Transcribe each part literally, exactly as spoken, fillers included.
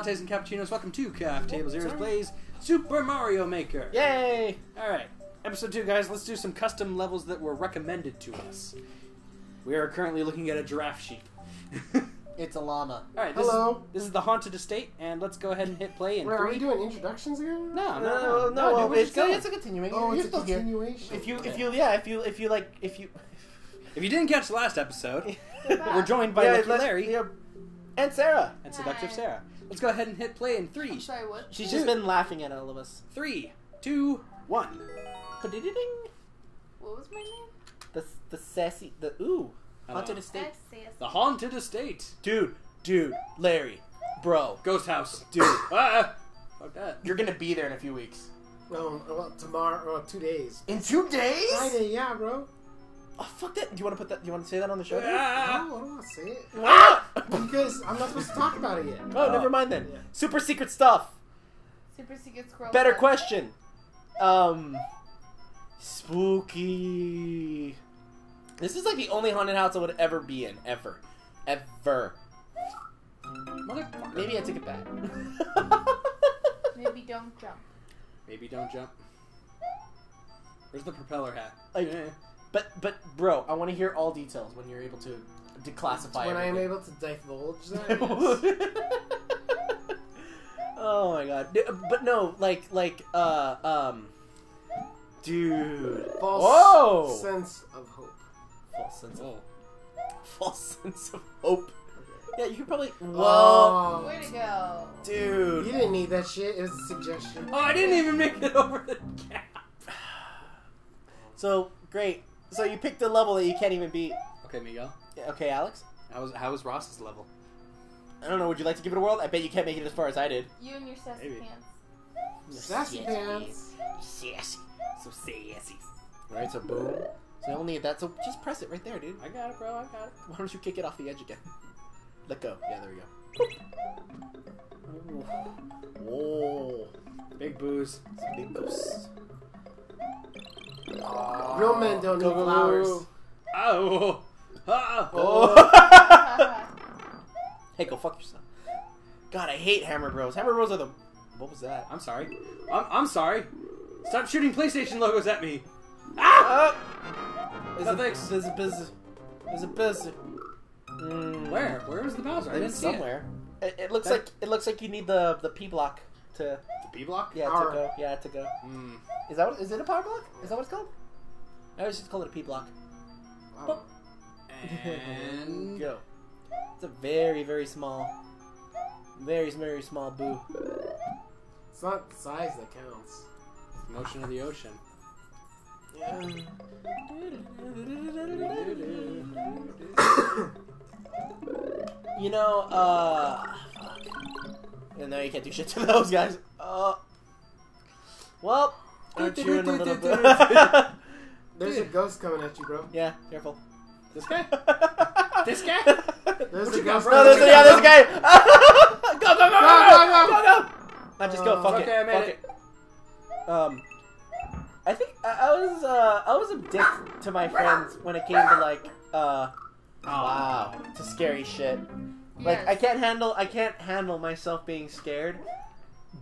lattes and cappuccinos. Welcome to Caf Tables Zeroes Plays Super Mario Maker. Yay! Alright, episode two, guys. Let's do some custom levels that were recommended to us. We are currently looking at a giraffe sheep. It's a llama. Alright, hello. Is, this is the Haunted Estate, and let's go ahead and hit play. And Wait, are we doing introductions again? No, no, no, no. no, no well, dude, it's, just, it's a continuing. Oh, it's You're a continuation. If you, if you, yeah, if you, if you like, if you, if you didn't catch the last episode, we're joined by yeah, Lucky Larry. Yeah. And Sarah. And seductive Hi. Sarah. Let's go ahead and hit play in three. I'm sorry, what? She's two. just been laughing at all of us. Three, two, one. Ba-de-de-ding. What was my name? The the sassy the ooh haunted estate. The Haunted Estate. Dude, dude, Larry, bro, ghost house, dude. ah, fuck that. You're gonna be there in a few weeks. No, well, tomorrow, well, two days. In two days? Friday, yeah, bro. Oh, fuck that. Do you want to put that? Do you want to say that on the show? Yeah. No, I don't want to say it. Ah! Because I'm not supposed to talk about it yet. Oh, oh. Never mind then. Yeah. Super secret stuff. Super secret scroll. Better up. question. Um, spooky. This is like the only haunted house I would ever be in, ever, ever. Motherfucker. Maybe I took it back. Maybe don't jump. Maybe don't jump. Where's the propeller hat? Like. Yeah. But, but, bro, I want to hear all details when you're able to declassify When everything. I am able to divulge that, yes. Oh, my God. But, no, like, like, uh, um, dude. False Whoa! sense of hope. False sense of hope. False sense of hope. Okay. Yeah, you could probably... Whoa! Oh. Way to go. Dude. You didn't need that shit. It was a suggestion. Oh, I didn't even make it over the gap. So, great. So you picked a level that you can't even beat. Okay, Miguel. Yeah, okay, Alex. How was how was Ross's level? I don't know. Would you like to give it a whirl? I bet you can't make it as far as I did. You and your sassy Maybe. pants. Your sassy pants. Sassy. So sassy. All right. So boom. So I don't need that. So just press it right there, dude. I got it, bro. I got it. Why don't you kick it off the edge again? Let go. Yeah, there we go. Ooh. Whoa. Big booze. Big booze. Oh, real men don't need flowers. Oh. Oh. Oh. Hey, go fuck yourself. God, I hate Hammer Bros. Hammer Bros are the... What was that? I'm sorry. I'm, I'm sorry. Stop shooting PlayStation logos at me. Ah! Uh, there's, no, thanks. There's a busy. There's a busy. Mm. Where? Where was the Bowser? I didn't see somewhere. It, it, it looks that... like it looks like you need the the P block to... B block? Yeah, power. to go. Yeah, to go. Mm. Is that what, is it a power block? Is that what it's called? I always just call it a P block. Wow. And go. It's a very, very small, very, very small boo. It's not the size that counts. It's the motion of the ocean. Yeah. You know, uh. And no, you can't do shit to those guys. Uh, well, aren't you in a little bit? There's a ghost coming at you, bro. Yeah, careful. This guy? This guy? There's a ghost. No, there's a, yeah, this guy. Go, go, go, go, go, go, go. No, just go. Fuck it. Okay, I made it. Um, I think I was uh I was a dick to my friends when it came to like uh wow to scary shit. Like yes. I can't handle I can't handle myself being scared,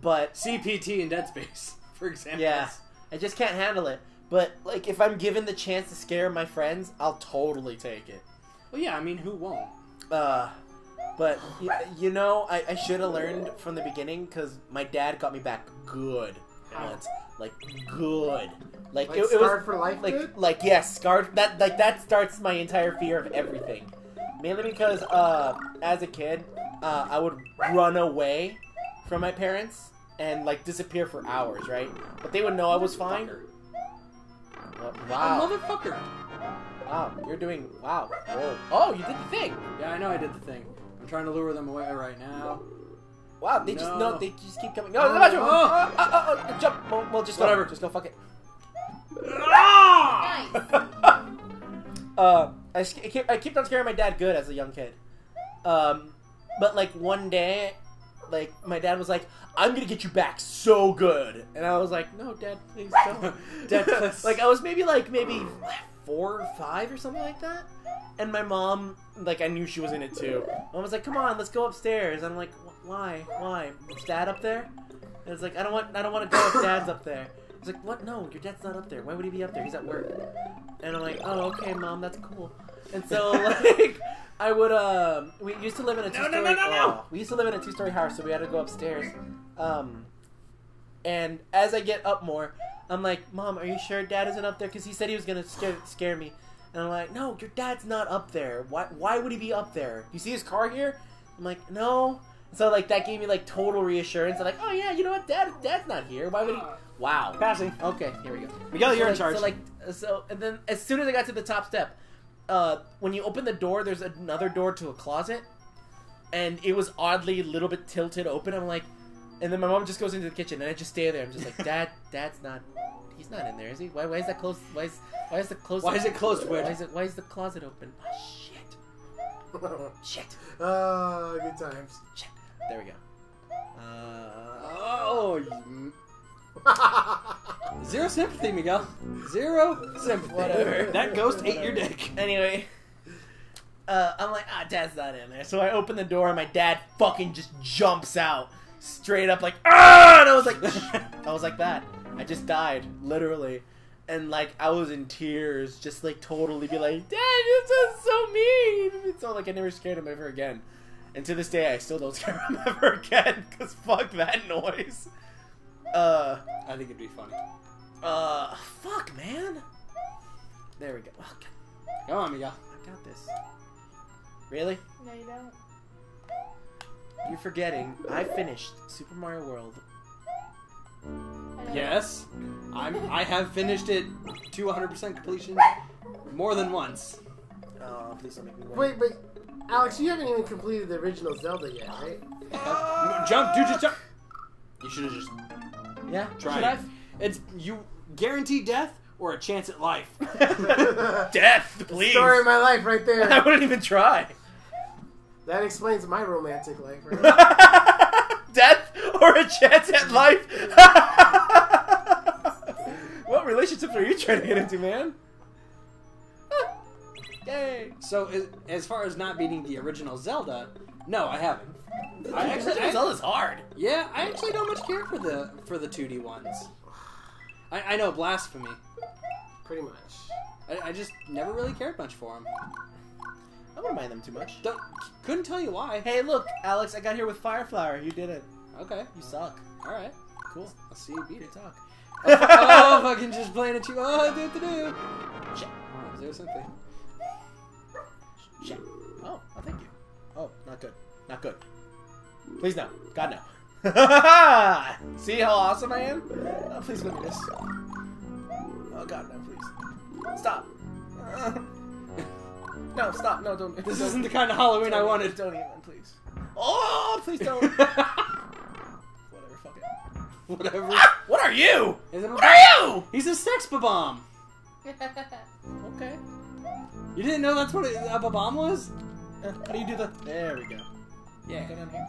but C P T in Dead Space, for example. Yeah, I just can't handle it. But like, if I'm given the chance to scare my friends, I'll totally take it. Well, yeah, I mean, who won't? Uh, but you, you know, I, I should have learned from the beginning because my dad got me back good once, like good, like, like it, it was for life, like good? like yes, yeah, scarred. That like that starts my entire fear of everything. Mainly because, uh, as a kid, uh, I would run away from my parents and, like, disappear for hours, right? But they would know I was fine. Uh, wow. A motherfucker! Wow, you're doing... Wow. Whoa. Oh, you did the thing! Yeah, I know I did the thing. I'm trying to lure them away right now. Wow, they no. just... No, they just keep coming. No, oh, no, no. Oh, oh, oh, oh, jump! Well, well just Whatever. Go. Just go, fuck it. Nice! uh... I kept I kept on scaring my dad good as a young kid, um, but like one day, like my dad was like, "I'm gonna get you back so good," and I was like, "No, Dad, please don't." Dad, please. Like I was maybe like maybe four or five or something like that, and my mom, like I knew she was in it too. I was like, "Come on, let's go upstairs." And I'm like, Why? Why? Is Dad up there? And it's like, I don't want I don't want to go if Dad's up there. It's like, what? No, your dad's not up there. Why would he be up there? He's at work. And I'm like, oh, okay, Mom, that's cool. And so, like, I would, um, we used to live in a two-story... No, no, no, no, no. We used to live in a two-story house, so we had to go upstairs. Um, and as I get up more, I'm like, Mom, are you sure Dad isn't up there? Because he said he was going to scare, scare me. And I'm like, no, your dad's not up there. Why, why would he be up there? You see his car here? I'm like, no. So, like, that gave me, like, total reassurance. I'm like, oh, yeah, you know what? Dad, Dad's not here. Why would he... Wow. Passing. Okay, here we go. Miguel, you're so, like, in charge. So, like, so, and then as soon as I got to the top step, uh, when you open the door, there's another door to a closet, and it was oddly a little bit tilted open. I'm like, and then my mom just goes into the kitchen, and I just stay there. I'm just like, Dad, Dad's not, he's not in there, is he? Why, why is that closed? Why is, why is the closet? Why is it closed? Why is it? Why is the closet open? Oh, shit. Shit. Oh, good times. Shit. There we go. Uh, oh. You... Zero sympathy, Miguel. Zero sympathy. Whatever. That ghost ate your dick. Anyway, uh, I'm like, ah, Dad's not in there. So I open the door and my dad fucking just jumps out, straight up like, ah! And I was like, I was like that. I just died, literally, and like I was in tears, just like totally be like, Dad, this is so mean. It's all like I never scared him ever again, and to this day I still don't scare him ever again because fuck that noise. Uh, I think it'd be funny. Uh, fuck, man. There we go. Oh, come on, Miguel. I got this. Really? No, you don't. You're forgetting. I finished Super Mario World. Yes, I'm. I have finished it to one hundred percent completion more than once. Oh, please don't make me worry. Wait, wait, Alex, you haven't even completed the original Zelda yet, right? No, jump, dude, just jump. You should have just. Yeah, try it. It's you guaranteed death or a chance at life. Death, please. Story of my life, right there. I wouldn't even try. That explains my romantic life, right? Death or a chance at life. What relationships are you trying to get into, man? Yay! So, as, as far as not beating the original Zelda, no, I haven't. I actually, I, Zelda's hard. Yeah, I actually don't much care for the for the two D ones. I, I know, blasphemy. Pretty much. I, I just never really cared much for them. I wouldn't mind them too much. Don't, couldn't tell you why. Hey, look, Alex, I got here with Fireflower. You did it. Okay. You suck. All right. Cool. I'll see you beat it. Talk. Oh, oh fucking just playing at you. Oh, do do do. Shit. Oh, there's something. Shit. Oh, oh, thank you. Oh, not good. Not good. Please no. God no. See how awesome I am? Oh, please look at this. Oh God no, please. Stop. Uh, no, stop. No, don't. This don't, isn't the kind of Halloween I wanted. Don't even, please. Oh, please don't. Whatever, fuck it. Whatever. Ah, what are you? Is it what are you? He's a sex bomb. Okay. You didn't know that's what a bomb was? Uh, how do you do that? There we go. Yeah. Go down here.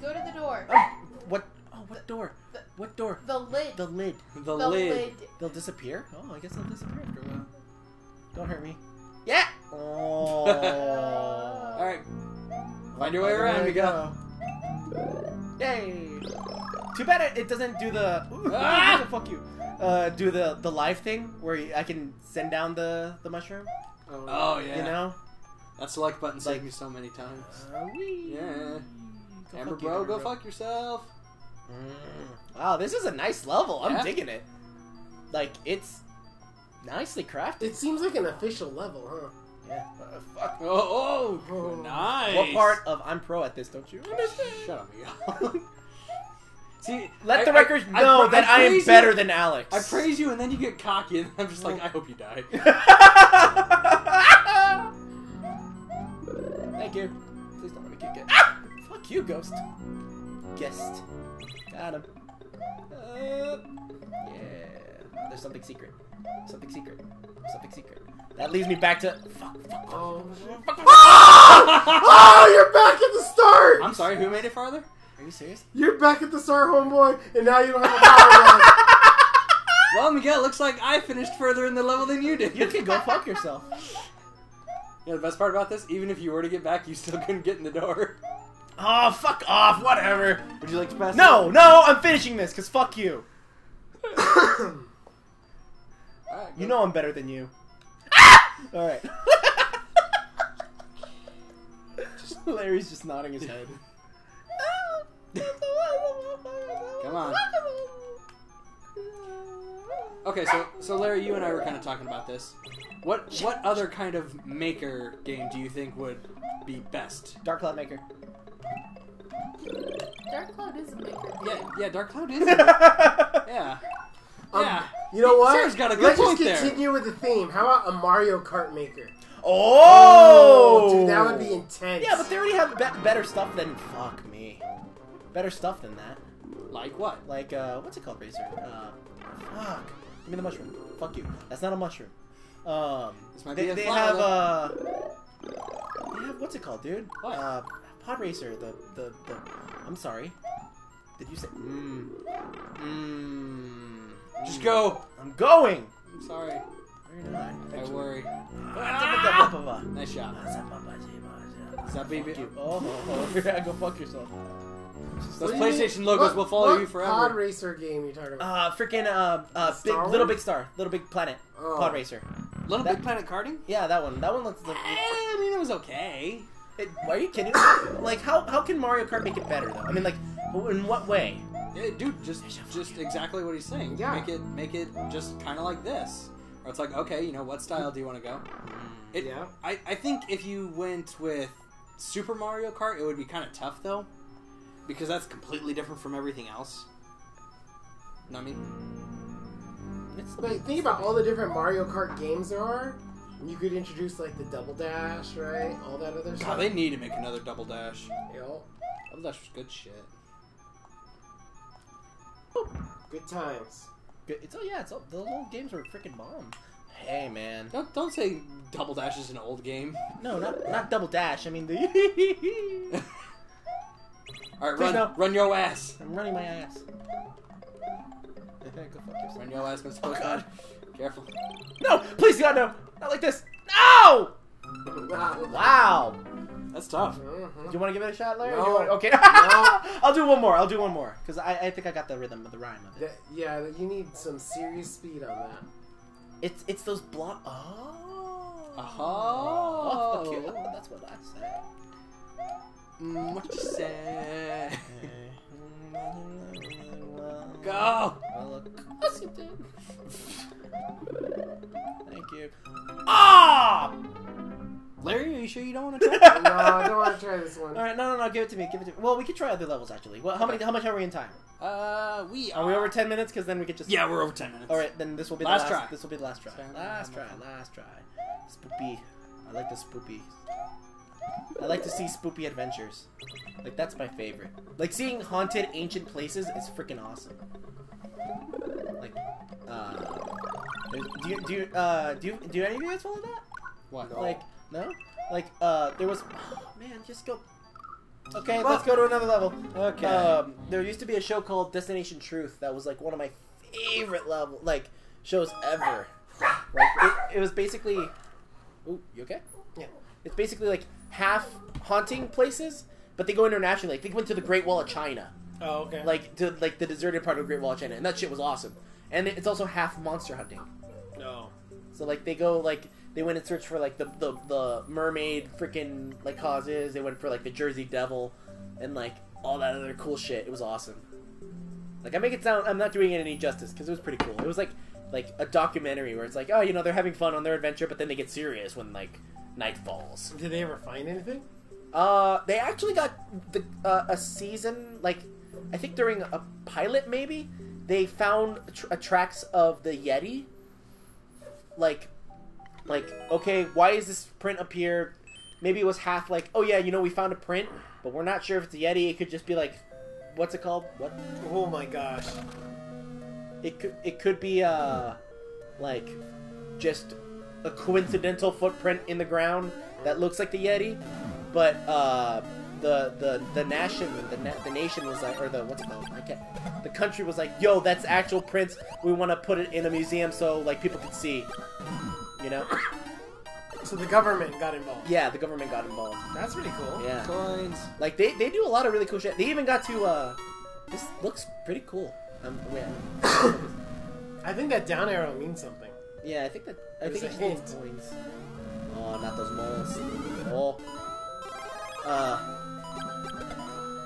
Go to the door. Oh, what? Oh, what door? The, what door? The lid. The lid. The, the lid. lid. They'll disappear? Oh, I guess they'll disappear after a while. Don't hurt me. Yeah! Oh. Alright. Find your way around, we go. go. Yay! Too bad it, it doesn't do the... Ooh, ah! Doesn't fuck you. Uh, do the, the live thing where I can send down the, the mushroom. Oh, oh, yeah. You know? That select button saved like, me so many times. Uh, yeah. Go Amber Bro, you, go bro. fuck yourself. Mm. Wow, this is a nice level. I'm yeah. digging it. Like, it's nicely crafted. It seems like an official level, huh? Yeah. Uh, fuck. Oh, oh, oh, nice. What part of I'm pro at this, don't you understand? Shut up, Miguel. See, let I, the record I, know I, I, that I, I am better you. than Alex. I praise you, and then you get cocky, and I'm just like, I hope you die. Thank you. Please don't let me kick it. Ah! Fuck you, ghost. Guest. Got him. Uh, yeah. There's something secret. Something secret. Something secret. That leads me back to. Fuck. Fuck. Oh. Fuck, fuck. Oh! Oh! You're back at the start. I'm sorry. Who made it farther? Are you serious? You're back at the start, homeboy, and now you don't have a power round. Well, Miguel, looks like I finished further in the level than you did. You can go fuck yourself. Yeah, the best part about this, even if you were to get back, you still couldn't get in the door. Oh, fuck off, whatever. Would you like to pass No, it? No, I'm finishing this, because fuck you. Right, you know I'm better than you. Alright. Larry's just nodding his head. Come on. Okay, so so Larry, you and I were kind of talking about this. What what other kind of maker game do you think would be best? Dark Cloud Maker. Dark Cloud is a maker. Yeah, yeah, Dark Cloud is a maker. Yeah. Um, yeah. You know what? Sarah's got a good point there. Let's just continue with the theme. How about a Mario Kart Maker? Oh! Oh, dude, that would be intense. Yeah, but they already have be better stuff than... Fuck me. Better stuff than that. Like what? Like, uh, what's it called, Racer? Uh, fuck. Give me the mushroom. Fuck you. That's not a mushroom. Um, this might they, be a they have, uh... They have, what's it called, dude? What? Uh, Podracer, the, the, the... I'm sorry. Did you say... Mmm. Mmm. Just go! I'm going! I'm sorry. You're not. I worry. Ah! Nice shot. Zabibi. Oh, oh, oh. Yeah, go fuck yourself. Those PlayStation logos what, will follow you forever. Pod racer game you talking about? Uh, freaking uh, uh, big, Little Big Star, Little Big Planet, oh. Pod Racer. Little that, Big Planet karting? Yeah, that one. That one looks. Like, I mean, it was okay. It, why are you kidding? Like, how how can Mario Kart make it better though? I mean, like, in what way? Yeah, dude, just just exactly what he's saying. Yeah. Make it make it just kind of like this. Or it's like, okay, you know, what style do you want to go? It, yeah. I, I think if you went with Super Mario Kart, it would be kind of tough, though. Because that's completely different from everything else. You know what I mean? It's but think about all the different Mario Kart games there are. You could introduce, like, the Double Dash, right? All that other God, stuff. God, they need to make another Double Dash. Yo. Double Dash was good shit. Good times. It's oh yeah, it's all, the old games were freaking bomb. Hey man, don't don't say Double Dash is an old game. No, not not Double Dash. I mean the. All right, Please run, no. run your ass. I'm running my ass. Go fuck yourself. Run your ass, Mister Oh God. Careful. No, please God, no, not like this. No. Wow. Wow. That's tough. Mm-hmm. Do you want to give it a shot, Larry? No. You wanna, okay. No. I'll do one more. I'll do one more. Because I, I think I got the rhythm of the rhyme of it. The, yeah, you need some serious speed on that. It's it's those block... Oh. Uh-huh. Oh. Okay. Oh, that's what I said. Mm, what you said? Go! Well, of you did. Thank you. Ah! Oh! Larry, are you sure you don't want to try this? No, I don't want to try this one. All right, no, no, no, give it to me, give it to me. Well, we could try other levels, actually. Well, how, okay. many, how much are we in time? Uh, we are... Are we over ten minutes? Because then we could just... Yeah, we're over ten minutes. All right, then this will be last the last... Last try. This will be the last try. Sorry, last try, last try. Spoopy. I like the spoopy. I like to see spoopy adventures. Like, that's my favorite. Like, seeing haunted ancient places is freaking awesome. Like, uh... Do you, do you, uh, do you, do any of you guys follow that? What? Like... No? Like, uh, there was... Oh, man, just go... Okay, let's go to another level. Okay. Um, there used to be a show called Destination Truth that was, like, one of my favorite level, like, shows ever. Like, it, it was basically... Ooh, you okay? Yeah. It's basically, like, half haunting places, but they go internationally. Like, they went to the Great Wall of China. Oh, okay. Like, to, like, the deserted part of the Great Wall of China, and that shit was awesome. And it's also half monster hunting. No. So, like, they go, like... They went and searched for, like, the, the, the mermaid freaking, like, causes. They went for, like, the Jersey Devil and, like, all that other cool shit. It was awesome. Like, I make it sound... I'm not doing it any justice because it was pretty cool. It was, like, like a documentary where it's like, oh, you know, they're having fun on their adventure, but then they get serious when, like, night falls. Did they ever find anything? Uh, they actually got the uh, a season, like, I think during a pilot, maybe, they found tr tracks of the Yeti, like... Like, okay, why is this print up here? Maybe it was half like, oh yeah, you know, we found a print, but we're not sure if it's a Yeti. It could just be like, what's it called? What? Oh my gosh. It could, it could be, uh, like, just a coincidental footprint in the ground that looks like the Yeti, but, uh, the, the, the nation, the, na the nation was like, or the, what's it called? I can't, the country was like, yo, that's actual prints. We want to put it in a museum so, like, people could see. You know? So the government got involved. Yeah, the government got involved. That's pretty cool. Yeah. Coins. Like, they, they do a lot of really cool shit. They even got to, uh... This looks pretty cool. Um, wait, I think that down arrow means something. Yeah, I think that... I There's think it means coins. Oh, not those moles. Oh. Uh...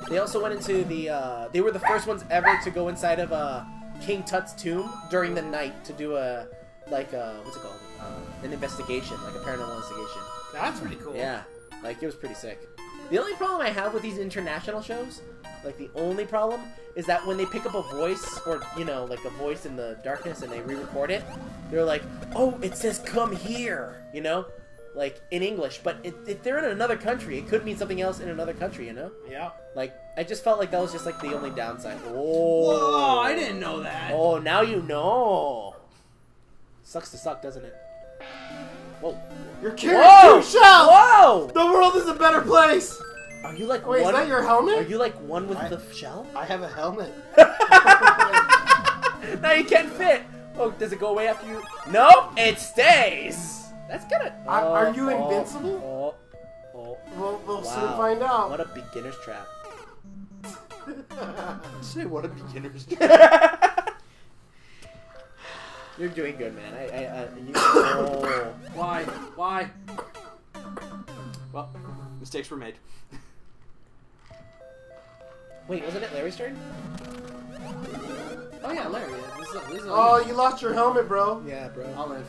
They also went into the, uh... They were the first ones ever to go inside of, uh... King Tut's tomb during the night to do a... Like, uh... What's it called? Uh, an investigation. Like a paranormal investigation. That's pretty cool. Yeah. Like, it was pretty sick. The only problem I have with these international shows... Like, the only problem is that when they pick up a voice, or, you know, like a voice in the darkness and they re-record it, they're like, oh, it says come here, you know? Like, in English. But it, if they're in another country, it could mean something else in another country, you know? Yeah. Like, I just felt like that was just, like, the only downside. Oh. Whoa, I didn't know that. Oh, now you know. Sucks to suck, doesn't it? Whoa. You're carrying two shells! Whoa! The world is a better place! Are you like Wait, one? Is that your helmet? Are you like one with I, the shell? I have a helmet. Now you can't fit. Oh, does it go away after you? No, it stays. That's gonna. Oh, are you oh, invincible? Oh, oh. We'll, we'll wow. soon find out. What a beginner's trap. Say what a beginner's trap. You're doing good, man. I, I, I you, oh. Why? Why? Well, mistakes were made. Wait, wasn't it Larry's turn? Oh yeah, Larry. Yeah. This is, this is oh, you lost your helmet, bro. Yeah, bro. I'll live.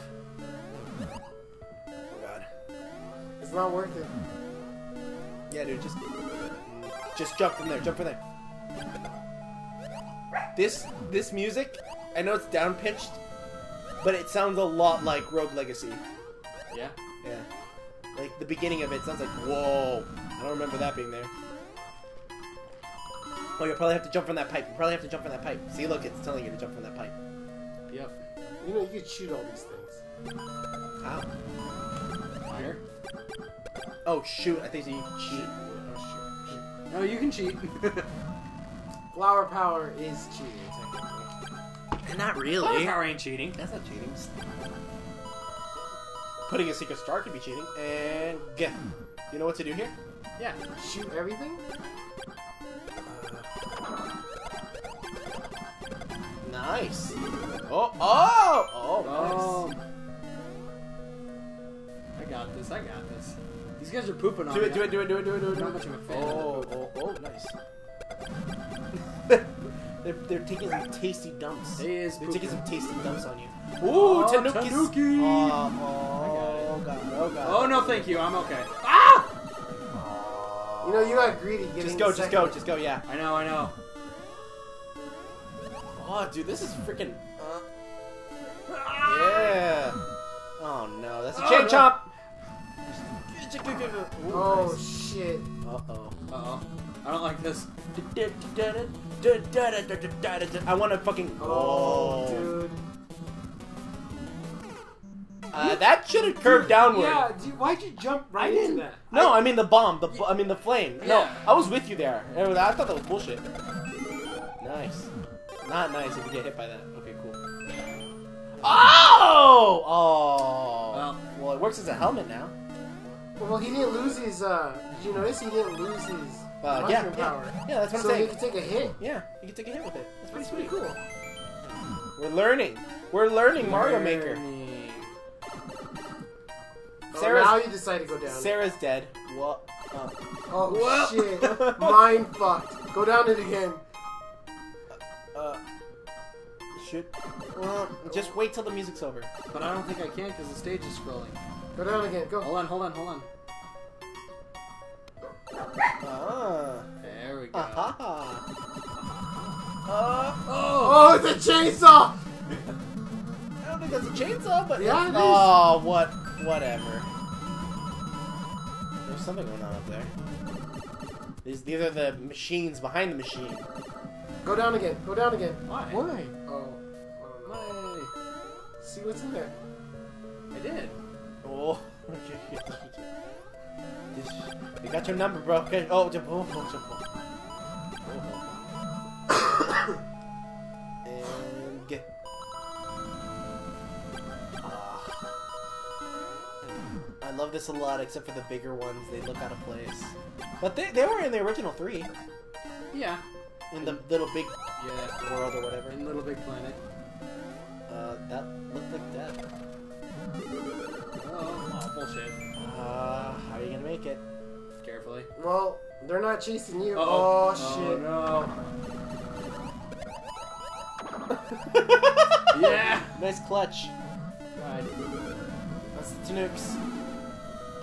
Oh god, it's not worth it. Yeah, dude, just just jump from there. Jump from there. This this music, I know it's down pitched, but it sounds a lot like Rogue Legacy. Yeah. Yeah. Like the beginning of it sounds like whoa. I don't remember that being there. Oh, you'll probably have to jump from that pipe. You probably have to jump from that pipe. See, look, it's telling you to jump from that pipe. Yep. You know, you could shoot all these things. How? Fire. Oh, shoot. I think so you can cheat. Oh, shoot. No, you can cheat. Flower power is cheating, technically. Not really. Flower power ain't cheating. That's not cheating. Putting a secret star could be cheating. And get. You know what to do here? Yeah. Shoot everything? Nice. Oh, oh, oh, oh. Nice. I got this, I got this. These guys are pooping on me. Do it, do it, do it, do it, do it, do it. How much of a fan. Oh, oh, oh, nice. they're, they're taking some tasty dumps. It is they're taking some tasty dumps on you. Ooh, oh, Tanooki's. Tanooki. Oh, oh, I got it. Oh, God. Oh, no, thank you. I'm okay. Ah! You know, you got greedy. Getting just go, just go, just go, yeah. I know, I know. Oh, dude, this is freaking. Uh, yeah. Oh no, that's a chain oh, no. chop. Ooh, oh nice. Shit. Uh oh. Uh oh. I don't like this. I want to fucking. Oh, dude. Uh, that should have curved dude, downward. Yeah. Dude, why'd you jump right into that? No, I, I mean the bomb. The I mean the flame. Yeah. No, I was with you there. I thought that was bullshit. Nice. Not nice if you get hit by that. Okay, cool. Oh! Oh! Well, well it works as a helmet now. Well, he didn't lose his, uh... Did you notice he didn't lose his uh, mushroom yeah, power? Yeah, yeah, that's what so I'm saying. So he can take a hit. Yeah, he can take a hit with it. That's pretty, that's pretty cool. We're learning. We're learning, learning. Mario Maker. Oh, Sarah's, now you decide to go down. Sarah's dead. What? Uh, oh, what? Shit. Mind fucked. Go down it again. Uh, should uh, just wait till the music's over. But I don't think I can because the stage is scrolling. Go down again. Go. Hold on. Hold on. Hold on. Ah. There we go. Uh-huh. Uh, oh. oh, it's a chainsaw. I don't think that's a chainsaw, but yeah. It is. Oh, what? Whatever. There's something going on up there. These, these are the machines behind the machine. Go down again. Go down again. Why? Why? Oh. Why? See what's in there. I did. Oh. You got your number, bro. Okay. Oh, jump. Oh, jump. Oh. And get. I love this a lot, except for the bigger ones. They look out of place. But they, they were in the original three. Yeah. In the Little Big yeah. World or whatever. In Little Big Planet. Uh, that looked like death. Oh, bullshit. Uh, how are you gonna make it? Carefully. Well, they're not chasing you. Uh oh, oh shit. Oh, no. Yeah! Nice clutch. Right. That's the Tanooks.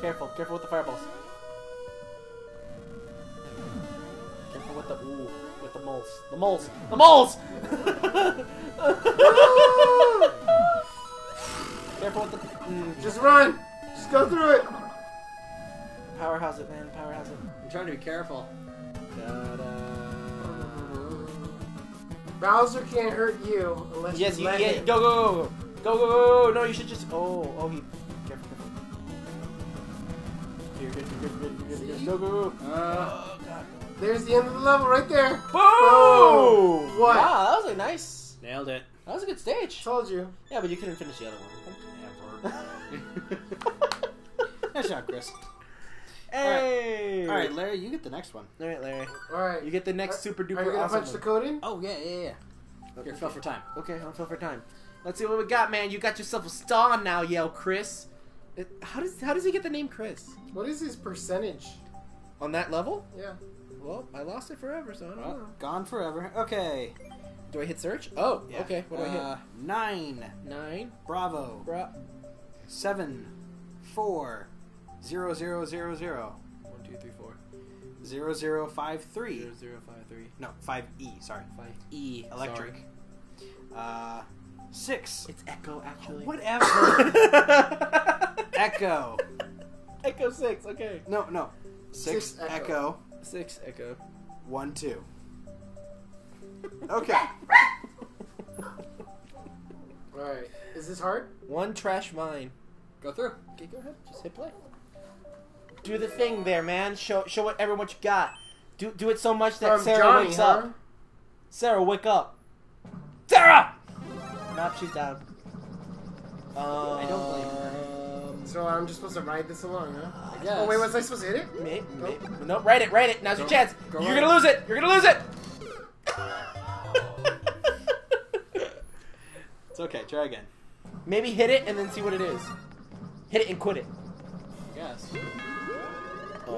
Careful, careful with the fireballs. Careful with the ooh, with the moles. The moles! The moles! Careful with the mm. Just run! Just go through it! Powerhouse it, man, powerhouse it. I'm trying to be careful. Bowser can't hurt you unless yes, you let him. Yes, go, go, go! Go, go, go, go! No, you should just. Oh, oh, he. Careful, careful. You're good, you're good, you're good, you're good. Go, go, go! Uh, oh, God. There's the end of the level right there! Boom! Oh, what? Wow, that was a nice. Nailed it. That was a good stage. Told you. Yeah, but you couldn't finish the other one. Ever. Nice shot, Chris. Hey! Alright, right, Larry, you get the next one. Alright, Larry. Alright. You get the next are, super duper. Are you gonna awesome punch one. The code in? Oh, yeah, yeah, yeah. Here, okay. Fill for time. Okay, I'll fill for time. Let's see what we got, man. You got yourself a star now, yo, Chris. It, how does how does he get the name Chris? What is his percentage? On that level? Yeah. Well, I lost it forever, so I don't well, know. Gone forever. Okay. Do I hit search? Oh, yeah. Okay. What do uh, I hit? Nine. Nine. Bravo. Bra Seven. Four. Zero, zero, zero, zero. One, two, three, four. Zero, zero, five, three. Zero, zero, five, three. No, five E. Sorry. Five E. Electric. Sorry. Uh... Six. It's Echo, actually. Whatever. Echo. Echo six, okay. No, no. Six, six echo. echo. Six Echo. One, two. Okay. Alright. Is this hard? One trash mine. Go through. Okay, go ahead. Just hit play. Do the thing there, man. Show show what, everyone what you got. Do do it so much that um, Sarah Johnny, wakes huh? up. Sarah, wake up. Sarah! Nope, she's down. Um, I don't blame her. So I'm just supposed to ride this along, huh? I guess. Oh wait, was I supposed to hit it? Maybe. Nope. Nope. Nope. Ride it, ride it. Now's go, your chance. Go You're on. gonna lose it. You're gonna lose it. It's okay. Try again. Maybe hit it and then see what it is. Hit it and quit it. Yes. Oh.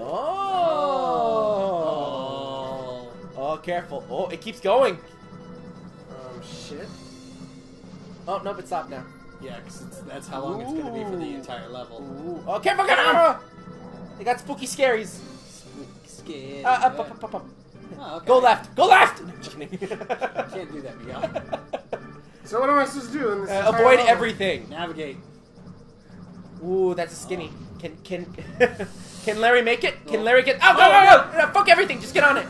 Oh. Oh, careful. Oh, it keeps going. Oh shit. Oh, nope, it stopped now. Yeah, because that's how long Ooh. it's going to be for the entire level. Ooh. Oh, careful, careful! They got spooky scaries. Spooky scaries. Uh, up, up, up, up, up. Oh, okay. Go left! Go left! No, I'm just kidding. You can't do that, Miguel. So what am I supposed to do in this uh, Avoid level? everything. Navigate. Ooh, that's a skinny. Oh. Can can can Larry make it? Can oh. Larry get... Oh, no, oh, no, no, no! No, fuck everything! Just get on it!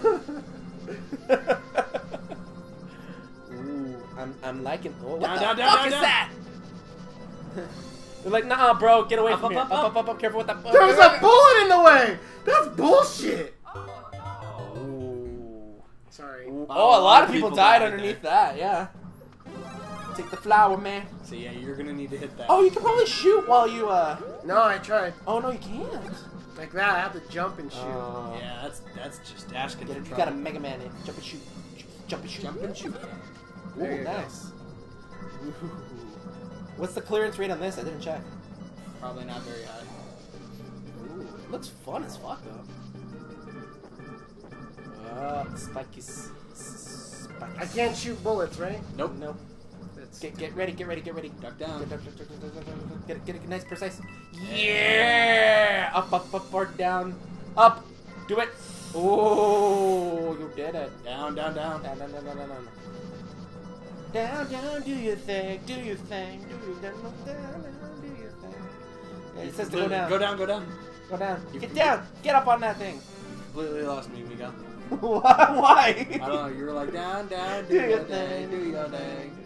I'm, I'm liking. Oh, what down, the down, fuck down, is down. that? They're like, nah, bro, get away up, from up, here. Up, up, up, up, careful with that. There was a bullet in the way. That's bullshit. Oh, no. Sorry. Oh, oh, a lot of people, people died underneath that. that. Yeah. Take the flower, man. So yeah, you're gonna need to hit that. Oh, you can probably shoot while you uh. No, I tried. Oh no, you can't. Like that, I have to jump and shoot. Uh, yeah, that's that's just dash get it. You got a Mega Man in. Jump and shoot. Jump and shoot. Jump and shoot. Ooh, there nice. Ooh. What's the clearance rate on this? I didn't check. Probably not very high. Ooh, it looks fun as fuck though. Uh, spiky, spiky. I can't shoot bullets, right? Nope. Nope. That's get get ready, get ready, get ready. Duck down. Duck, duck, duck, duck, duck, duck, duck, duck. Get it, get it, nice, precise. Yeah! Up, up, up, or down. Up. Do it. Oh, you did it. Down, down, down. Down, down, down, down, down. down. Down, down, do your thing, do your thing, do your thing, down, down, do your thing. Yeah, it says to go down. Go down, go down. Go down. You get down! Get up on that thing! You completely lost me, Miguel. Why? I don't know, you were like, down, down, do, do your thing, thing, do your thing.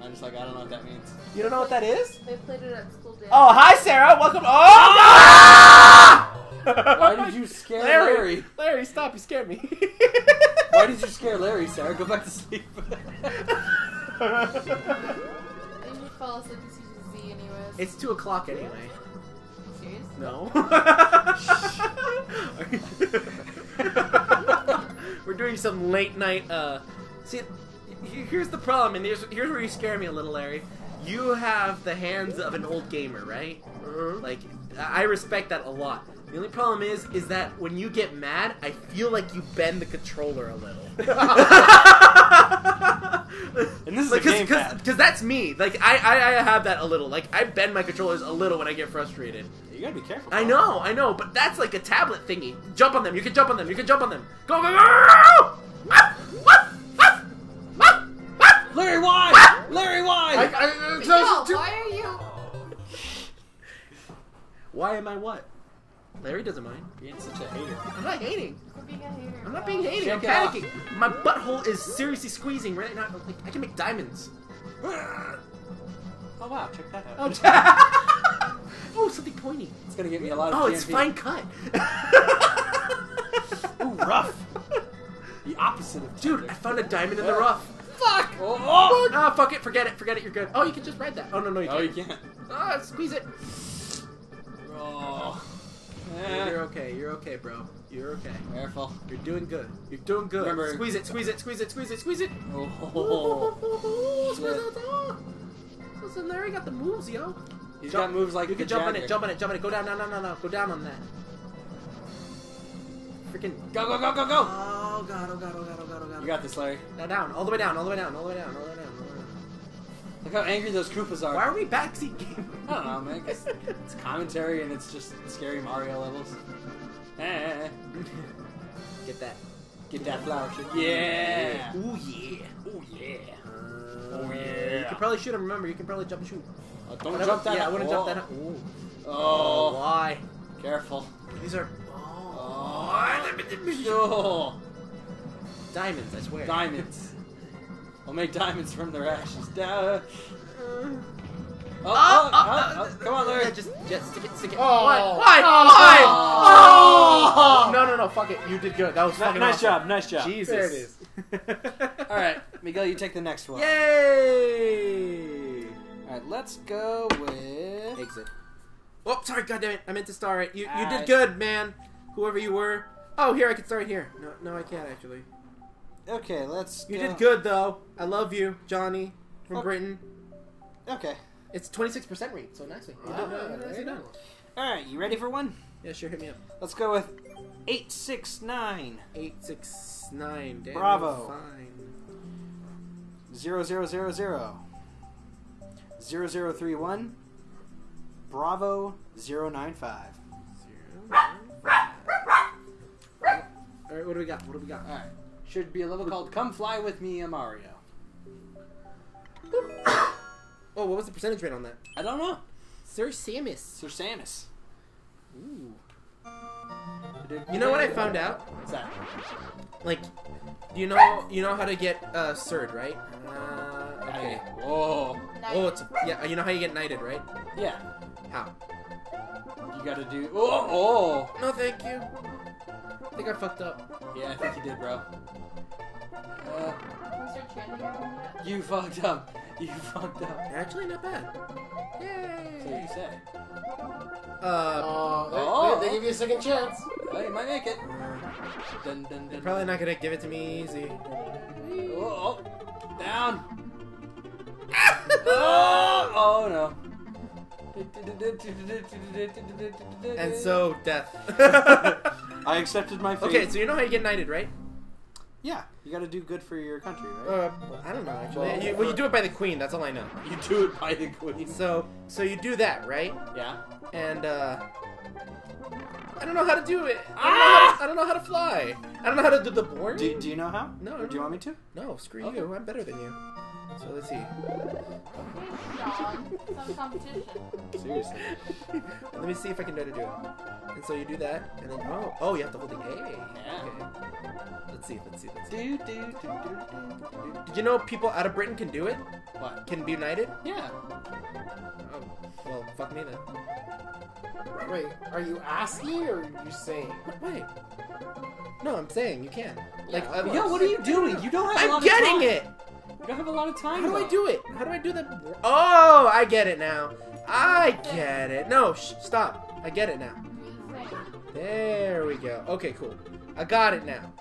I'm just like, I don't know what that means. You don't know what that is? They played it at school day. Oh, hi, Sarah! Welcome. Oh! No! Why did you scare Larry? Larry, Larry stop, you scared me. Why did you scare Larry, Sarah? Go back to sleep. I would fall asleep because he's a Z anyways. It's two o'clock anyway. serious? No. We're doing some late night, uh... See, here's the problem, and here's, here's where you scare me a little, Larry. You have the hands of an old gamer, right? Mm-hmm. Like, I respect that a lot. The only problem is, is that when you get mad, I feel like you bend the controller a little. And this is like, a cause, because that's me. Like, I, I, I have that a little. Like, I bend my controllers a little when I get frustrated. You gotta be careful. I know, I know, but that's like a tablet thingy. Jump on them. You can jump on them. You can jump on them. Go, go, go! What? What? What? What? What? Larry, why? What? Larry, why? I, I, I, no, too... Why are you? Why am I what? Larry doesn't mind. Being such a hater. I'm not hating. Being a hater. I'm not being hating. Check I'm panicking. Off. My butthole is seriously squeezing right now. Like, I can make diamonds. Oh wow! Check that out. Oh, check. Oh, something pointy. It's gonna give me a lot of. Oh, G M P. It's fine cut. Ooh, rough. The opposite of. Dude, I found a diamond in the rough. Fuck. Oh, oh. Fuck. Oh, fuck it. Forget it. Forget it. You're good. Oh, you can just ride that. Oh no, no, you can't. Oh, you can't. Ah, oh, squeeze it. Oh. Yeah. You're okay, you're okay, bro. You're okay. Careful. You're doing good. You're doing good. Remember, squeeze it, squeeze it, squeeze it, squeeze it, squeeze it. Oh, squeeze it. Listen, Larry got the moves, yo. He's jump. got moves like you can jump on it, jump on it, jump on it. Go down, no, no, no, no. Go down on that. Freaking. Go, go, go, go, go. Oh god, oh god, oh god, oh god, oh god. You got this, Larry. Now down, all the way down, all the way down, all the way down, all the way down. Look how angry those Koopas are. Why are we backseat gaming? I don't know, man. It's, it's commentary and it's just scary Mario levels. Eh. Get that. Get that flower shit. Yeah. Ooh, yeah. Ooh, yeah. Oh, yeah. You can probably shoot him. Remember, you can probably jump and shoot. Uh, don't jump would, that Yeah, up. I wouldn't oh. jump that Ooh. Oh. oh. Why? Careful. These are... Oh. oh. Diamonds, I swear. Diamonds. I'll make diamonds from their ashes. Duh. Oh, oh, oh, oh, oh, come on, Larry. Yeah, just, just stick it, stick it. Oh, why? Why? Oh, why? Oh, oh. No, no, no, fuck it. You did good. That was no, fucking nice awesome. job. Nice job. Jesus. There it is. All right, Miguel, you take the next one. Yay! All right, let's go with exit. Oh, sorry, goddamn it. I meant to start it. You, you did good, man. Whoever you were. Oh, here I can start here. No, no, I can't actually. Okay, let's. You go. did good though. I love you, Johnny from okay. Britain. Okay. It's twenty-six percent rate, so nicely. You did nicely done. All right, you ready for one? Yeah, sure. Hit me up. Let's go with eight six nine. Eight six nine. Damn, Bravo. Fine. Zero zero zero zero. Zero zero three one. Bravo zero nine five. Zero. Nine, five. All right, what do we got? What do we got? All right. Should be a level called Come Fly With Me, Mario. Oh, what was the percentage rate on that? I don't know. Sir Samus. Sir Samus. Ooh. You know what I found out? What's that? Like, you know you know how to get uh, Surd, right? Uh, okay. Whoa. Knighted. Oh, it's, yeah, you know how you get knighted, right? Yeah. How? You gotta do... Oh, oh. No, thank you. I think I fucked up. Yeah, I think you did, bro. Uh, you fucked up. You fucked up. Actually, not bad. Yay! That's what you say. Uh, uh, oh, they, they give you a second chance. Well, you might make it. Dun, dun, dun, They're probably not gonna give it to me easy. Oh, oh. Down. oh, oh, no. And so, death. I accepted my fate. Okay, so you know how you get knighted, right? Yeah. You gotta do good for your country, right? Uh, I don't know, actually. Well you, well, you do it by the queen, that's all I know. You do it by the queen. So, so you do that, right? Yeah. And, uh... I don't know how to do it. I don't, ah! know, how to, I don't know how to fly. I don't know how to do the board. Do, do you know how? No. Do you know. want me to? No, screw okay. you. I'm better than you. So let's see. Some competition. Seriously. Let me see if I can know how to do it. And so you do that, and then oh, oh, you have to hold the A. Yeah. Okay. Let's see. Let's see. Let's see. Do, do, do, do, do, do. Did you know people out of Britain can do it? What? Can be united? Yeah. Oh, well, fuck me then. Wait, are you asking or are you saying? Wait. No, I'm saying you can. Like, yeah, uh, yo, what are you doing? You don't have. I'm a lot getting of time. it. You don't have a lot of time. How do though. I do it? How do I do the? Oh, I get it now. I get it. No, shh, stop. I get it now. There we go. Okay, cool. I got it now.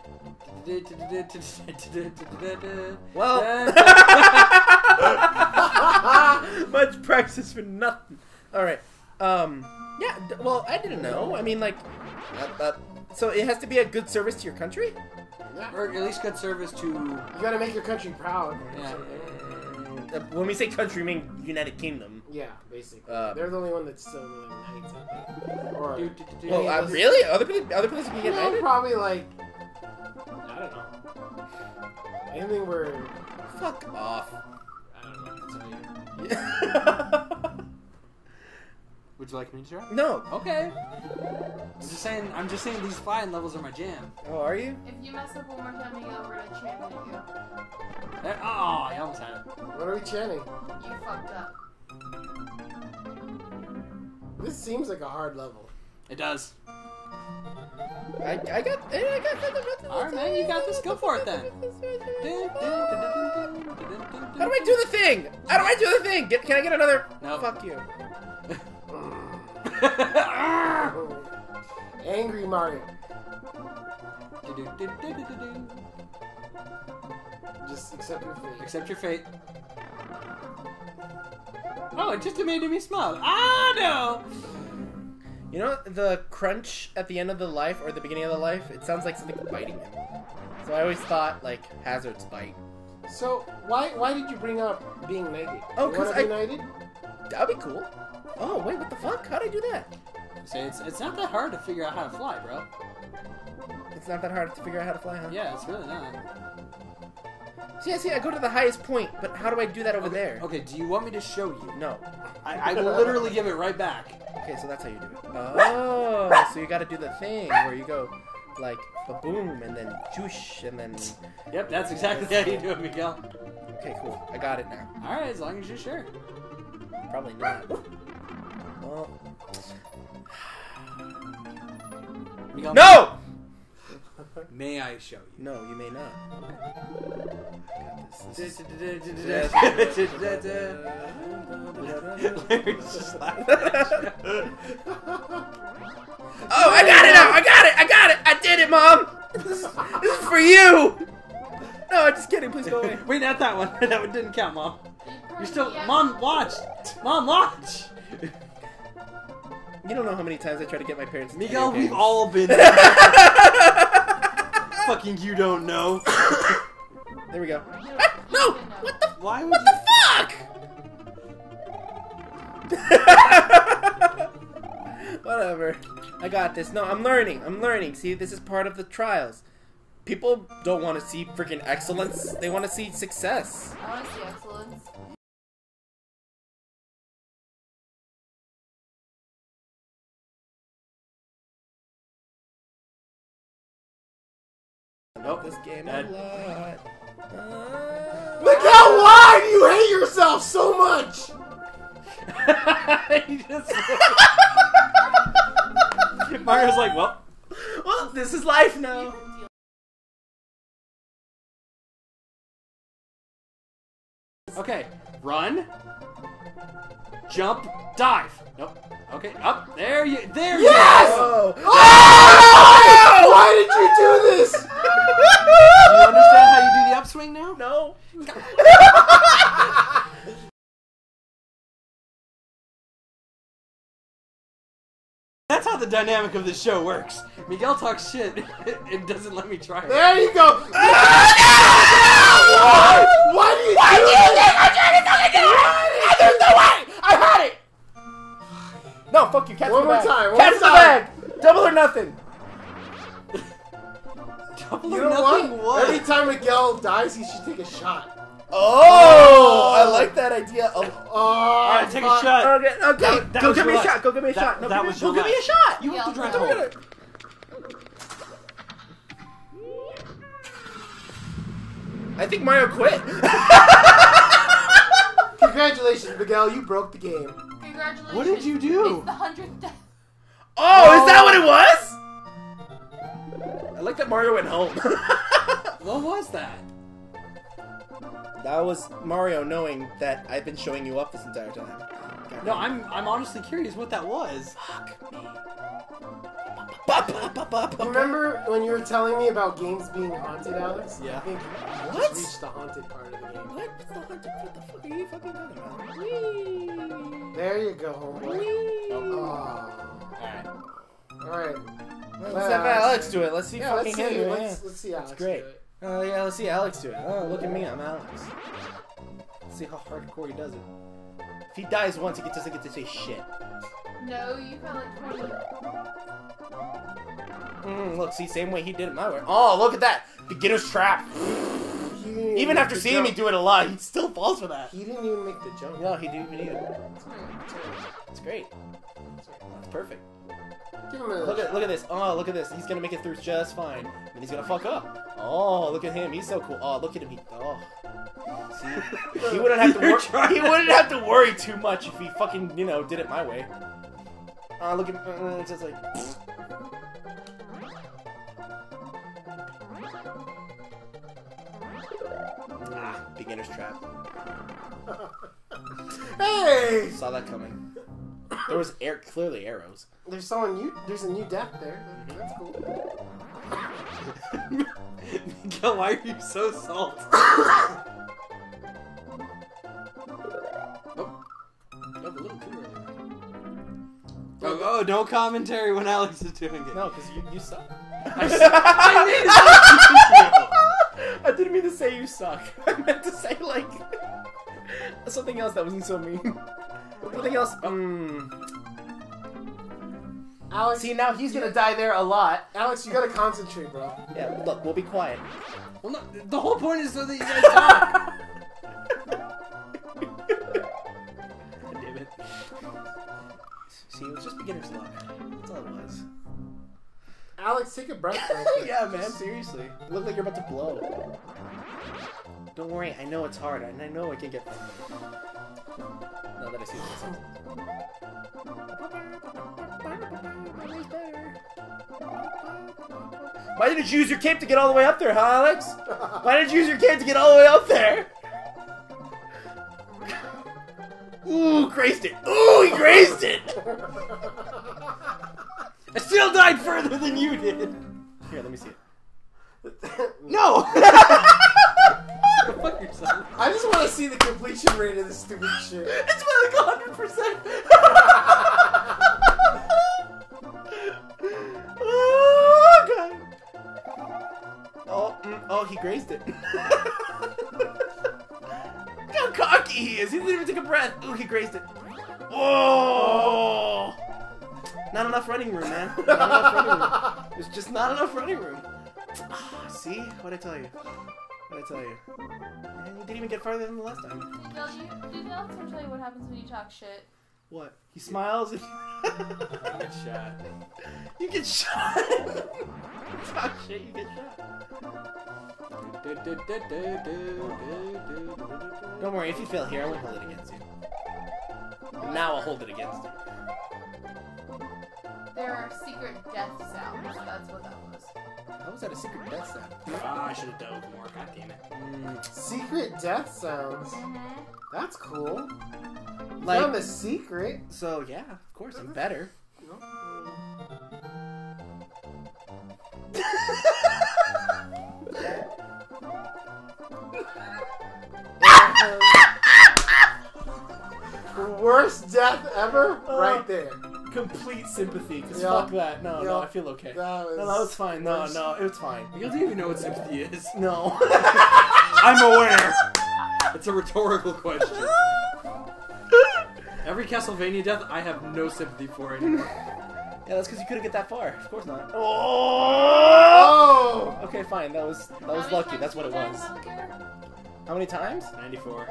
Well, much practice for nothing. All right. Um. Yeah. Well, I didn't know. I mean, like. So it has to be a good service to your country, or at least good service to. You gotta make your country proud. Yeah. When we say country, we mean United Kingdom. Yeah, basically. Um, They're the only one that's still really united. Or, do, do, do, do, well, uh, really? Other people, other places can get united? Know, probably like. I don't know. Anything where. Fuck off. I don't know what to tell you. Would you like me to try? No. Okay. I'm just saying. I'm just saying these flying levels are my jam. Oh, are you? If you mess up one more time, Miguel, we're gonna chant at you. There, oh, I almost had it. What are we chanting? You fucked up. This seems like a hard level. It does. I I got I got nothing. All right, man, you got this. Go for it then. How do I do the thing? How do I do the thing? Get, can I get another? No. Fuck you. Angry Mario. Just accept your fate. Accept your fate. Oh, it just made me smile. Ah, no! You know the crunch at the end of the life or the beginning of the life? It sounds like something biting him. So I always thought, like, hazards bite. So, why why did you bring up being knighted? Oh, because I... knighted? That'd be cool. Oh, wait, what the fuck? How'd I do that? See, it's, it's not that hard to figure out how to fly, bro. It's not that hard to figure out how to fly, huh? Yeah, it's really not. See, I see, I go to the highest point, but how do I do that over okay, there? Okay, do you want me to show you? No. I, I will literally give it right back. Okay, so that's how you do it. Oh, so you gotta do the thing where you go, like, ba-boom, and then joosh, and then... Yep, that's exactly that's how you do it, Miguel. Okay, cool. I got it now. Alright, as long as you're sure. Probably not. Oh. Miguel, no! May I show you? No, you may not. Oh, I got it now! I got it! I got it! I did it, Mom! This is, this is for you! No, I'm just kidding. Please go away. Wait, not that one. That one didn't count, Mom. You're still... Mom, watch! Mom, watch! You don't know how many times I try to get my parents to Miguel, we've all been there. Fucking you don't know. There we go. Ah, no! What the, Why would what you... the fuck? Whatever. I got this. No, I'm learning. I'm learning. See, this is part of the trials. People don't want to see freaking excellence. They want to see success. I want to see excellence. Nope. This game a lot. Uh, Look how wide you hate yourself so much! He just Mario's like, well, well, this is life now. Okay, run, jump, dive. Nope. Okay, up there you, there yes! you go. Yes! Oh! Oh! Why did you do this? Do you understand how you do the upswing now? No. That's how the dynamic of this show works. Miguel talks shit and doesn't let me try it. There you go. Oh, no! Why? Why do you Why do, do you think I'm trying to fucking do it? There's no way! I had it! No, fuck you, catch One the bag. One more time. Catch the bag. Double or nothing. Double you or nothing what? what? Every time Miguel dies, he should take a shot. Oh! I like that idea. Oh, oh Alright, take a uh, shot. Okay, okay. That, that go give me a shot. Go give me a that, shot. No, that give, was me, go give me a shot. You yeah, have to drive home. Gonna... I think Mario quit. Congratulations, Miguel. You broke the game. Congratulations. What did you do? It's the hundredth death. Oh, oh, is that what it was? I like that Mario went home. What was that? That was Mario knowing that I've been showing you up this entire time. No, I'm I'm honestly curious what that was. Fuck me. You remember when you were telling me about games being haunted, Alex? Yeah. I think you just reached the haunted part of the game. What? What's the haunted? What the fuck are you fucking talking about? Whee! There you go, homeboy. Oh. Alright. Alright. Let's well, have Alex do it. Let's see yeah, fucking let's see, him. Let's, let's see Alex That's great. do it. Oh, uh, yeah, let's see Alex do it. Oh, look at me. I'm Alex. Let's see how hardcore he does it. If he dies once, he doesn't get to say shit. No, you got like twenty. Mm, look, see, same way he did it my way. Oh, look at that! Beginner's trap! Even even after seeing jump. me do it a lot, he still falls for that. He didn't even make the jump. No, he didn't even either. It's great. It's perfect. Look at, look at this. Oh, look at this. He's gonna make it through just fine. And he's gonna fuck up. Oh, look at him. He's so cool. Oh, look at him. He, oh. See? He wouldn't have to worry. He wouldn't have to worry too much if he fucking, you know, did it my way. Oh, look at uh, it's just like. Pfft. Ah, beginner's trap. Hey! Saw that coming. There was air, clearly arrows. There's someone new. There's a new deck there. That's cool. Miguel, why are you so salt? Oh, you have a little too early. Oh, oh, no commentary when Alex is doing it. No, because you, you suck. I, suck. I, I didn't mean to say you suck. I meant to say like something else that wasn't so mean. Something else. Um, Alex, see now he's gonna die there a lot. Alex, you gotta concentrate, bro. Yeah, look, we'll be quiet. Well, no, the whole point is so that you guys die. God damn it. See, it was just beginner's luck. That's all it was. Alex, take a breath. Bro. Yeah, man, just... seriously. You look like you're about to blow. Don't worry, I know it's hard, and I know I can get. Now that I see this. Why did you use your cape to get all the way up there, huh, Alex? Why did you use your cape to get all the way up there? Ooh, grazed it. Ooh, he grazed it! I still died further than you did. Here, let me see it. No! Fuck yourself. I just want to see the completion rate of this stupid shit. It's been like one hundred percent. Oh, God. Oh, mm, oh, he grazed it. Look how cocky he is. He didn't even take a breath. Oh, he grazed it. Whoa. Not enough running room, man. Not enough running room. There's just not enough running room. Oh, see? What'd I tell you? What did I tell you? And you didn't even get farther than the last time. Miguel, you, did Alex ever tell you what happens when you talk shit? What? He smiles and... I get shot. You get shot! You talk shit, you get shot. Don't worry, if you fail here, I won't hold it against you. And now I'll hold it against you. There are secret death sounds, that's what that was. How was that a secret death sound? Ah, oh, I should have done with more, god damn it. Mm. Secret death sounds? Mm-hmm. That's cool. Like, I'm a secret. So, yeah, of course, I'm better. No. Worst death ever? Uh. Right there. Complete sympathy, because yep. fuck that. No, yep. no, I feel okay. That was no, that was fine. No, worse. no, it was fine. You don't even know what sympathy is. No. I'm aware. It's a rhetorical question. Every Castlevania death, I have no sympathy for anymore. Yeah, that's because you couldn't get that far. Of course not. Oh! oh! Okay, fine. That was that was lucky. That's what it was. How many times? ninety-four.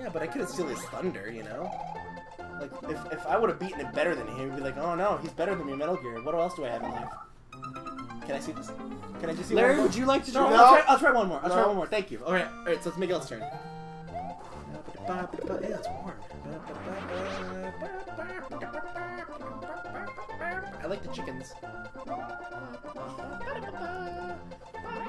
Yeah, but I couldn't steal his thunder, you know? Like, if, if I would have beaten it better than him, he'd be like, oh no, he's better than me, Metal Gear. What else do I have in life? Can I see this? Can I just see Larry, one more? would you like to draw? No. I'll, try, I'll try one more. I'll no. try one more. Thank you. Alright, alright, so it's Miguel's turn. Yeah, it's warm. I like the chickens.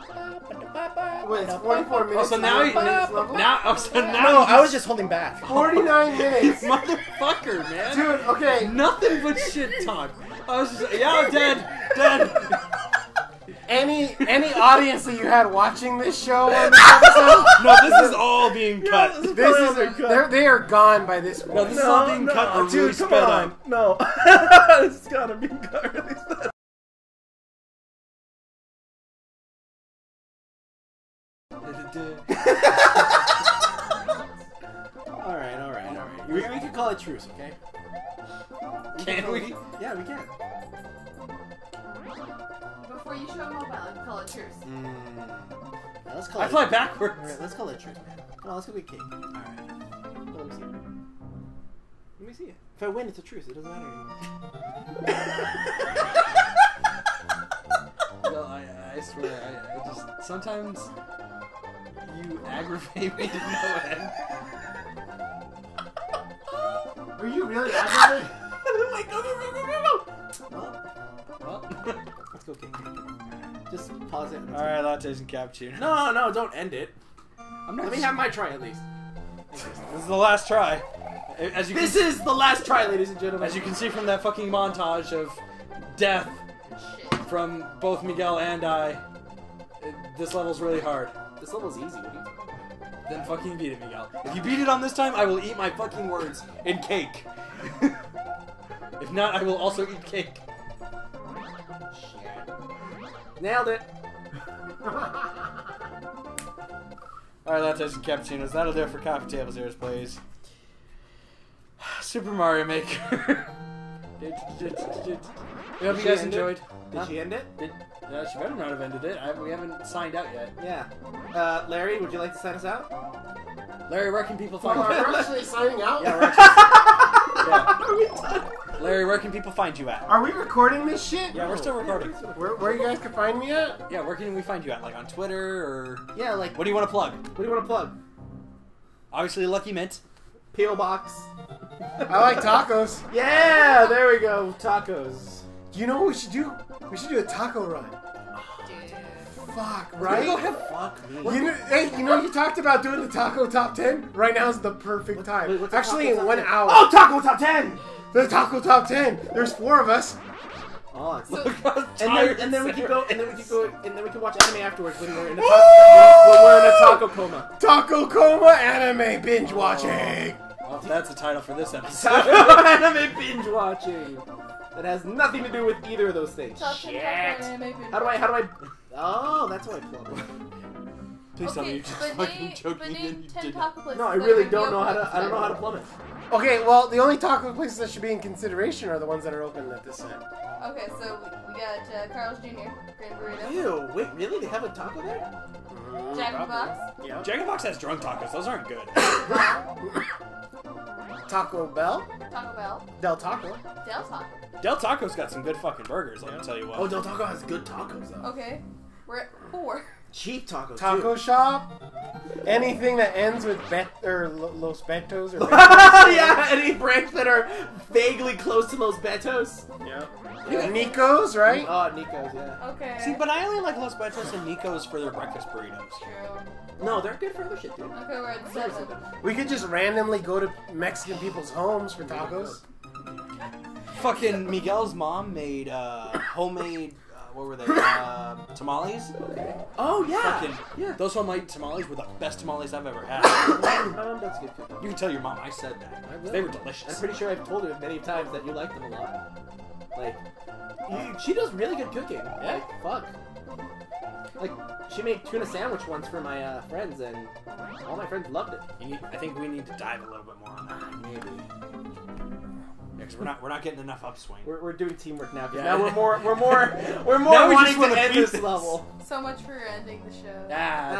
Wait, it's forty-four minutes. Oh, so now, minutes level? now, oh, so now no, I was just holding back. forty-nine minutes. Motherfucker, man. Dude, okay. Nothing but shit talk. I was just, yeah, dead, dead. Any any audience that you had watching this show on this episode? No, this is all being cut. Yeah, this, this is, is cut. They are gone by this point. No, this no, is all being no, cut. Or dude, really come sped on. Up. No, this is gotta be cut. Really sped. all right, all right, all right. We, we can call it truce, okay? Can we? we? Yeah, we can. Before you show them all about, call it truce. Mm. Yeah, let's call I it fly truce. backwards. All right, let's call it truce, man. Come on, let's go get cake. All right. Well, let me see it. Let me see it. If I win, it's a truce. It doesn't matter anymore. No, I, I swear, I, I just sometimes you aggravate me to no end. Are you really aggravated? I'm like, go, go, go, go, go, go. Well, well. Let's go kick it. Just pause it. All right, lattes and cappuccinos. No, no, don't end it. I'm not Let me have my try at least. This is the last try. As you this is the last try, ladies and gentlemen. As you can see from that fucking montage of death Shit. from both Miguel and I, it, this level's really hard. This level's easy. What are you talking about? Then fucking beat it, Miguel. If you beat it on this time, I will eat my fucking words in cake. If not, I will also eat cake. Nailed it! Alright, lattes and cappuccinos. That'll do it for Caf Tables Zeroes Plays. Super Mario Maker. We hope you guys enjoyed. Did huh? she end it? Did, uh, she better not have ended it. I, we haven't signed out yet. Yeah. Uh, Larry, would you like to sign us out? Larry, where can people find you? We're actually signing out? Yeah, we're actually... yeah. Are we done? Larry, where can people find you at? Are we recording this shit? Yeah, no. We're still recording. Where, where you guys can find me at? Yeah, where can we find you at? Like on Twitter or... Yeah, like... What do you want to plug? What do you want to plug? Obviously, Lucky Mint. P O Box. I like tacos. Yeah, there we go. Tacos. You know what we should do? We should do a taco run. Fuck, right? Go have fuck me. You know, hey, you know, you talked about doing the taco top ten? Right now is the perfect what, time. Wait, actually, in one ten? Hour. Oh, taco top ten! The taco top ten. There's four of us. Oh, it's so, and then, and then we can go, and then we can go, and then we can watch anime afterwards when we're in a, when we're in a taco coma. Taco coma anime binge watching. Oh, well, that's the title for this episode. Anime binge watching. That has nothing to do with either of those things. Top Shit. How do I? How do I? Oh, that's how I plug. Please okay, tell me you just fucking joking and you did it. No, I really don't know how to. I don't know how to plummet. Okay, well, the only taco places that should be in consideration are the ones that are open at this time. Okay, so we got uh, Carl's Junior Grand Burrito. Ew, wait, really? They have a taco there? Mm, Jack in the Box. Yeah. Jack in the Box has drunk tacos. Those aren't good. Taco Bell. Taco Bell. Del Taco. Del Taco. Del Taco's got some good fucking burgers. Let yeah. me tell you what. Oh, Del Taco has good tacos though. Okay, we're at four. Cheap tacos. Taco too. Shop. Anything that ends with bet or Los Betos or Betos. Yeah, any brands that are vaguely close to Los Betos. Yeah. Yeah. Nico's, right? Oh, Nico's, yeah. Okay. See, but I only like Los Betos and Nico's for their breakfast burritos. True. No, they're good for other shit, dude. Okay, we're at seven. We could just randomly go to Mexican people's homes for tacos. Fucking Miguel's mom made uh, homemade. What were they? Uh, tamales? Okay. Oh, yeah. Fucking, yeah. Those homemade tamales were the best tamales I've ever had. um, that's good food. You can tell your mom I said that. I really? They were delicious. I'm pretty sure I've told her many times that you like them a lot. Like, you, she does really good cooking. Yeah? Like, fuck. Like, she made tuna sandwich once for my uh, friends, and all my friends loved it. You need, I think we need to dive a little bit more on that. Maybe. Because we're not we're not getting enough upswing. We're, we're doing teamwork now. Yeah. Now we're more we're more we're more now wanting we to end this level. So much for ending the show. Yeah,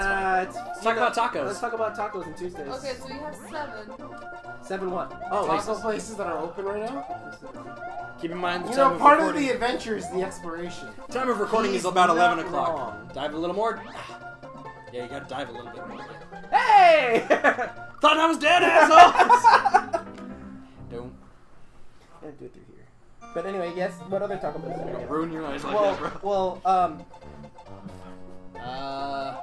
that's uh, fine. Let's talk know, about tacos. Let's talk about tacos on Tuesdays. Okay, so we have seven. Seven what? Oh, taco places, places that are open right now. Keep in mind the you time know, of part recording. of the adventure is the exploration. Time of recording He's is about eleven o'clock. Dive a little more. Yeah, you gotta dive a little bit more. Hey! Thought I was dead, asshole. Don't. I do it through here. But anyway, yes, what other taco places? Ruin your eyes like well, that, bro. Well, um... Uh,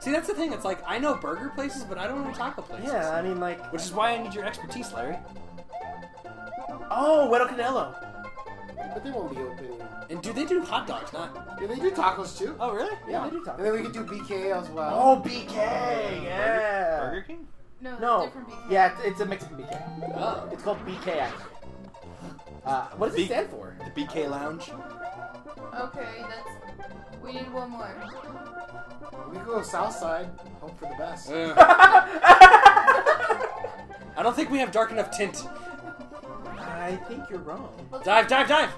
see, that's the thing. It's like, I know burger places, but I don't know taco places. Yeah, I mean, like... Which is why I need your expertise, Larry. Oh, Weddle Canelo. But they won't be open. And do they do hot dogs, not... Yeah, they do tacos, too. Oh, really? Yeah, yeah. They do tacos. And then we could do B K as well. Oh, B K! Uh, yeah! Burger, Burger King? No, no. Different B K. Yeah, it's, it's a Mexican B K. Oh. It's called B K, actually. Uh, what does B it stand for? The B K Lounge. Okay, that's... We need one more. We can go south side. Hope for the best. Yeah. I don't think we have dark enough tint. I think you're wrong. Dive, dive, dive!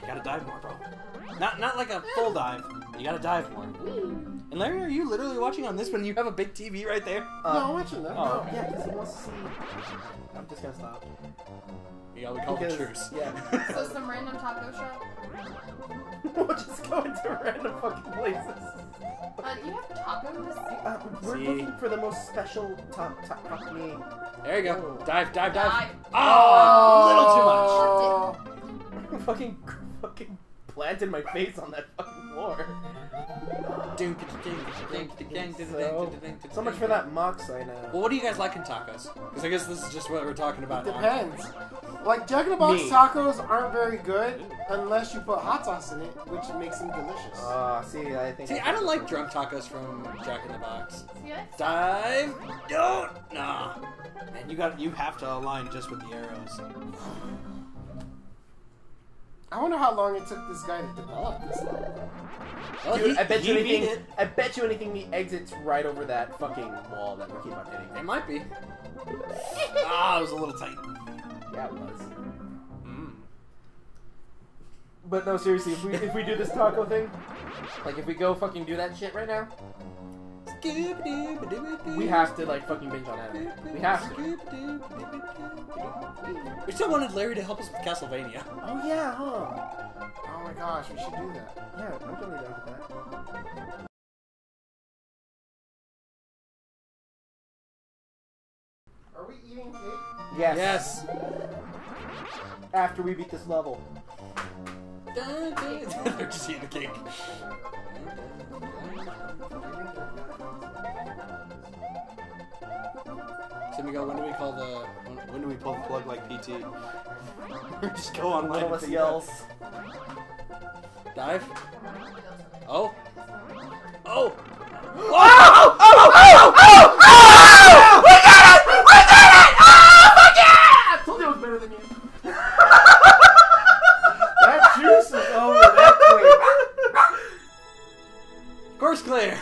You gotta dive more, bro. Not not like a full dive. You gotta dive more. And Larry, are you literally watching on this when you have a big T V right there? No, um, I'm watching that. Oh, no, okay. Yeah, because he wants to see... I'm just gonna stop. Yeah, we call because, it truce. Yeah. So some random taco shop? We'll just go into random fucking places. Uh, do you have tacos? Uh, we're see. looking for the most special taco. Ta ta there you go. Oh. Dive, dive, dive, dive. Oh, oh, a little too much. fucking, fucking planted my face on that fucking floor. So, so much for that mox I know. Well, what do you guys like in tacos? Because I guess this is just what we're talking about. It depends. Like, Jack in the Box tacos aren't very good unless you put hot sauce in it, which makes them delicious. Oh, see, I think... See, I don't like drunk tacos from Jack in the Box. Dive! Don't! Nah. Man, you got, you have to align just with the arrows. I wonder how long it took this guy to develop this level. Well, Dude, he, I, bet you anything, I bet you anything the exit's right over that fucking wall that we keep on hitting. It might be. Ah, it was a little tight. Yeah, it was. Mm. But no, seriously, if we, if we do this taco thing, like if we go fucking do that shit right now, we have to like fucking binge on anime. We have to. We still wanted Larry to help us with Castlevania. Oh yeah, huh? Oh my gosh, we should do that. Yeah, I'm totally down with that. Are we eating cake? Yes. Yes. After we beat this level. They're just eating the cake. So Miguel, when do we call the when, when do we pull the plug like P T? Just go online. One of us yells. Dive. Oh. Oh. Oh! Oh! Oh! Oh! Oh! Oh! We did it! We did it! Oh my God! I told you it was better than you. That juice is over that quick. Course clear.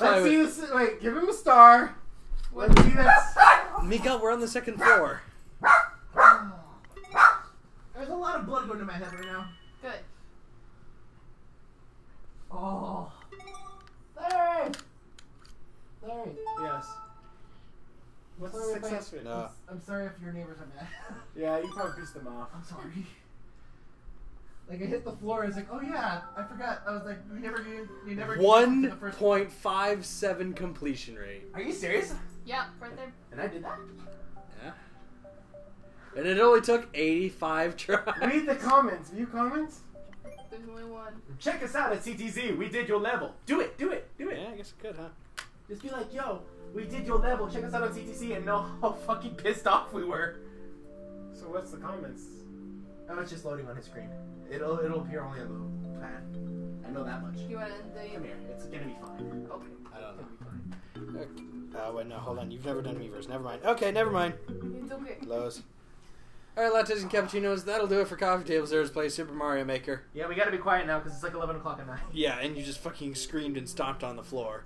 Let's see this. Wait, give him a star. Let's do this. Miguel, we're on the second floor. There's a lot of blood going to my head right now. Good. Oh. Larry! Larry. Yes. What's the success rate? No. I'm sorry if your neighbors are mad. Yeah, you probably pissed them off. I'm sorry. Like, I hit the floor, I was like, oh yeah, I forgot. I was like, we never do, we never do one point five seven completion rate. Are you serious? Yeah, right there. And I did that? Yeah. And it only took eighty-five tries. Read the comments. View comments? There's only one. Check us out at C T Z. We did your level. Do it, do it, do it. Yeah, I guess it could, huh? Just be like, yo, we did your level. Check us out on C T Z and know how fucking pissed off we were. So what's the comments? Oh, it's just loading on his screen. It'll it'll appear only on the pad. I know that much. You want to come here? It's gonna be fine. Okay. I don't know. It's gonna be fine. Okay. Uh, wait, no, hold on. You've never done Miiverse. Never mind. Okay, never mind. It's okay. Lows. All right, lattes and cappuccinos. That'll do it for Coffee Tables Zeroes Play Super Mario Maker. Yeah, we gotta be quiet now because it's like eleven o'clock at night. Yeah, and you just fucking screamed and stomped on the floor.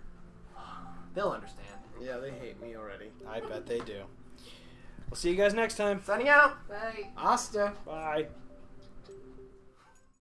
They'll understand. Yeah, they hate me already. I bet they do. We'll see you guys next time. Signing out. Bye. Asta. Bye.